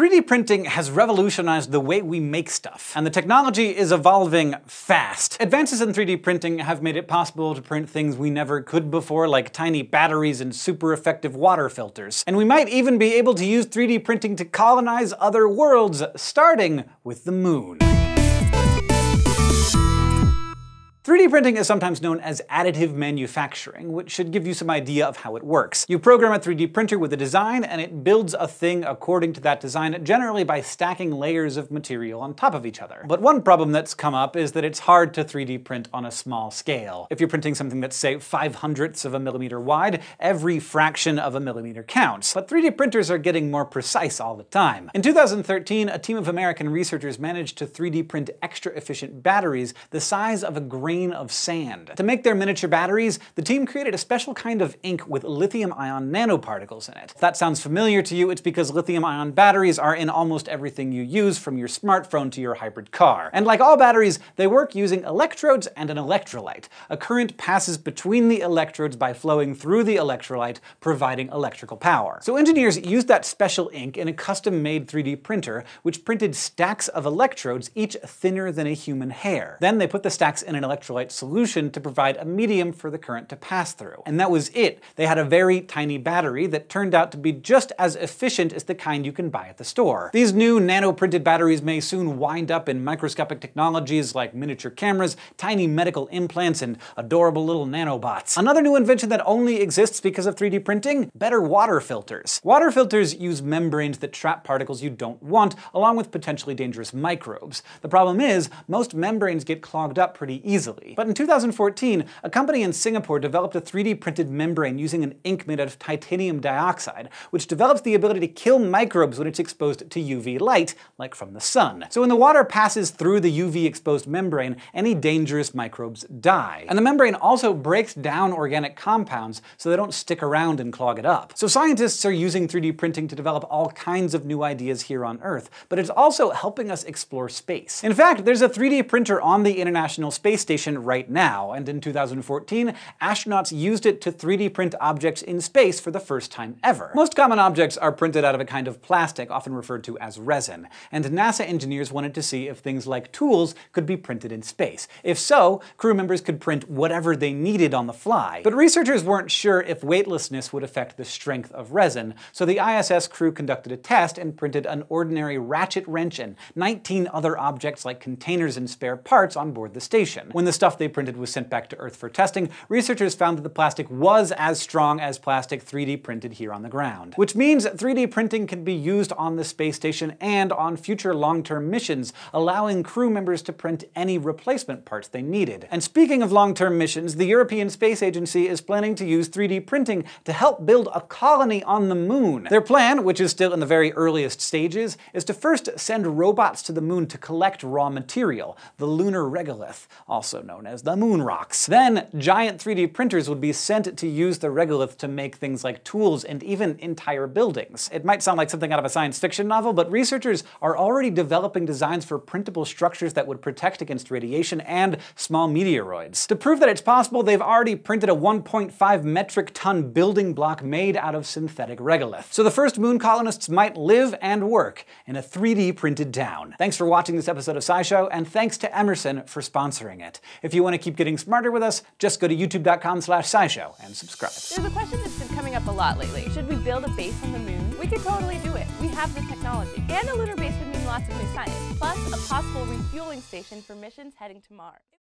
3D printing has revolutionized the way we make stuff, and the technology is evolving fast. Advances in 3D printing have made it possible to print things we never could before, like tiny batteries and super effective water filters. And we might even be able to use 3D printing to colonize other worlds, starting with the moon. 3D printing is sometimes known as additive manufacturing, which should give you some idea of how it works. You program a 3D printer with a design, and it builds a thing according to that design, generally by stacking layers of material on top of each other. But one problem that's come up is that it's hard to 3D print on a small scale. If you're printing something that's, say, 0.05 millimeters wide, every fraction of a millimeter counts. But 3D printers are getting more precise all the time. In 2013, a team of American researchers managed to 3D print extra-efficient batteries the size of a grain of sand. To make their miniature batteries, the team created a special kind of ink with lithium-ion nanoparticles in it. If that sounds familiar to you, it's because lithium-ion batteries are in almost everything you use, from your smartphone to your hybrid car. And like all batteries, they work using electrodes and an electrolyte. A current passes between the electrodes by flowing through the electrolyte, providing electrical power. So engineers used that special ink in a custom-made 3D printer, which printed stacks of electrodes, each thinner than a human hair. Then they put the stacks in an electrolyte solution to provide a medium for the current to pass through. And that was it. They had a very tiny battery that turned out to be just as efficient as the kind you can buy at the store. These new nano-printed batteries may soon wind up in microscopic technologies like miniature cameras, tiny medical implants, and adorable little nanobots. Another new invention that only exists because of 3D printing? Better water filters. Water filters use membranes that trap particles you don't want, along with potentially dangerous microbes. The problem is, most membranes get clogged up pretty easily. But in 2014, a company in Singapore developed a 3D printed membrane using an ink made out of titanium dioxide, which develops the ability to kill microbes when it's exposed to UV light, like from the sun. So when the water passes through the UV exposed membrane, any dangerous microbes die. And the membrane also breaks down organic compounds so they don't stick around and clog it up. So scientists are using 3D printing to develop all kinds of new ideas here on Earth, but it's also helping us explore space. In fact, there's a 3D printer on the International Space Station right now, and in 2014, astronauts used it to 3D print objects in space for the first time ever. Most common objects are printed out of a kind of plastic, often referred to as resin, and NASA engineers wanted to see if things like tools could be printed in space. If so, crew members could print whatever they needed on the fly. But researchers weren't sure if weightlessness would affect the strength of resin, so the ISS crew conducted a test and printed an ordinary ratchet wrench and 19 other objects like containers and spare parts on board the station. When the stuff they printed was sent back to Earth for testing, researchers found that the plastic was as strong as plastic 3D printed here on the ground. Which means 3D printing can be used on the space station and on future long-term missions, allowing crew members to print any replacement parts they needed. And speaking of long-term missions, the European Space Agency is planning to use 3D printing to help build a colony on the moon. Their plan, which is still in the very earliest stages, is to first send robots to the moon to collect raw material, the lunar regolith, also known as the moon rocks. Then, giant 3D printers would be sent to use the regolith to make things like tools and even entire buildings. It might sound like something out of a science fiction novel, but researchers are already developing designs for printable structures that would protect against radiation and small meteoroids. To prove that it's possible, they've already printed a 1.5 metric ton building block made out of synthetic regolith. So the first moon colonists might live and work in a 3D printed town. Thanks for watching this episode of SciShow, and thanks to Emerson for sponsoring it. If you want to keep getting smarter with us, just go to youtube.com/scishow and subscribe. There's a question that's been coming up a lot lately. Should we build a base on the moon? We could totally do it. We have the technology. And a lunar base would mean lots of new science, plus a possible refueling station for missions heading to Mars.